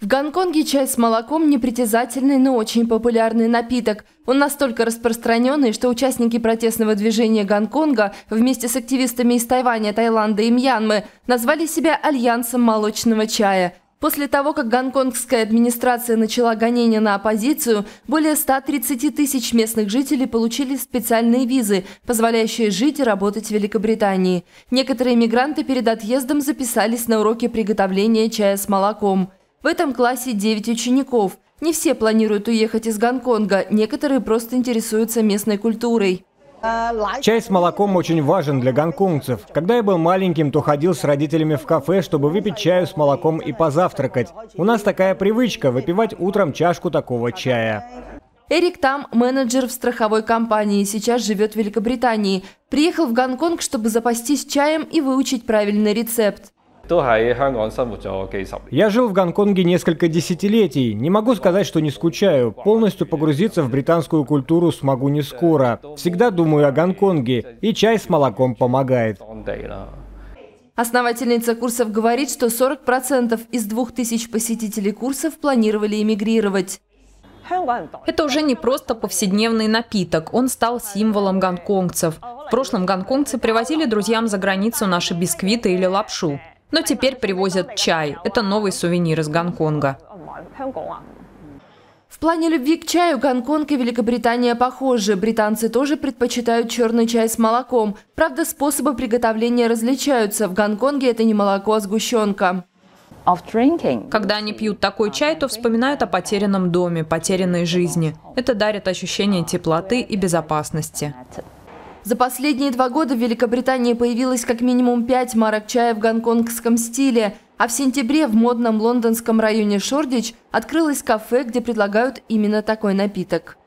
В Гонконге чай с молоком – непритязательный, но очень популярный напиток. Он настолько распространенный, что участники протестного движения Гонконга вместе с активистами из Тайваня, Таиланда и Мьянмы назвали себя «Альянсом молочного чая». После того, как гонконгская администрация начала гонения на оппозицию, более 130 тысяч местных жителей получили специальные визы, позволяющие жить и работать в Великобритании. Некоторые мигранты перед отъездом записались на уроки приготовления чая с молоком. В этом классе 9 учеников. Не все планируют уехать из Гонконга, некоторые просто интересуются местной культурой. Чай с молоком очень важен для гонконгцев. Когда я был маленьким, то ходил с родителями в кафе, чтобы выпить чаю с молоком и позавтракать. У нас такая привычка – выпивать утром чашку такого чая. Эрик Там, менеджер в страховой компании, сейчас живет в Великобритании. Приехал в Гонконг, чтобы запастись чаем и выучить правильный рецепт. Я жил в Гонконге несколько десятилетий. Не могу сказать, что не скучаю. Полностью погрузиться в британскую культуру смогу не скоро. Всегда думаю о Гонконге, и чай с молоком помогает. Основательница курсов говорит, что 40% из 2000 посетителей курсов планировали эмигрировать. Это уже не просто повседневный напиток, он стал символом гонконгцев. В прошлом гонконгцы привозили друзьям за границу наши бисквиты или лапшу. Но теперь привозят чай. Это новый сувенир из Гонконга. В плане любви к чаю Гонконг и Великобритания похожи. Британцы тоже предпочитают черный чай с молоком. Правда, способы приготовления различаются. В Гонконге это не молоко, а сгущенка. Когда они пьют такой чай, то вспоминают о потерянном доме, потерянной жизни. Это дарит ощущение теплоты и безопасности. За последние 2 года в Великобритании появилось как минимум 5 марок чая в гонконгском стиле. А в сентябре в модном лондонском районе Шордич открылось кафе, где предлагают именно такой напиток.